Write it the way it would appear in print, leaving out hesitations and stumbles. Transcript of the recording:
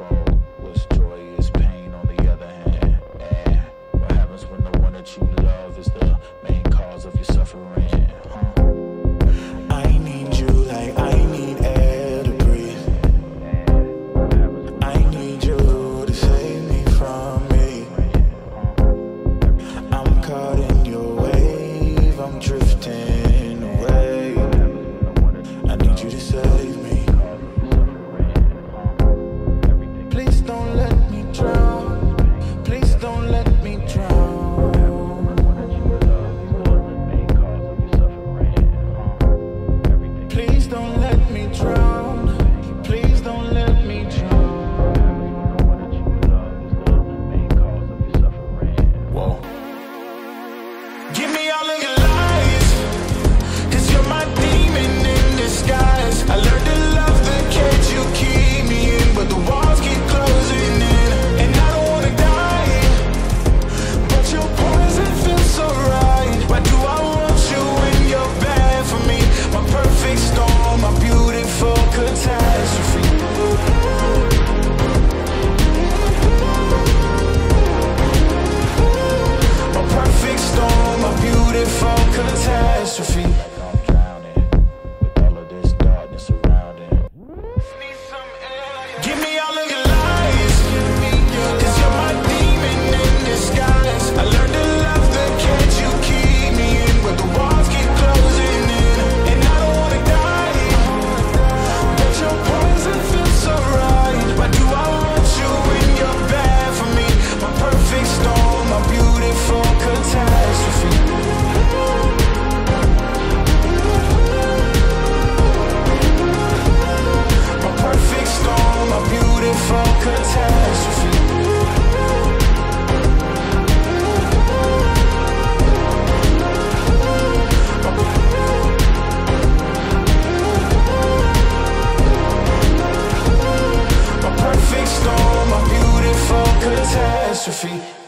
manifold. What's joy is pain on the other hand. And what happens when the one that you love is the main cause of your suffering? I need you like I need air to breathe. I need you to save me from me. I'm caught in your wave, I'm drifting away. I need you to save me. Catastrophe.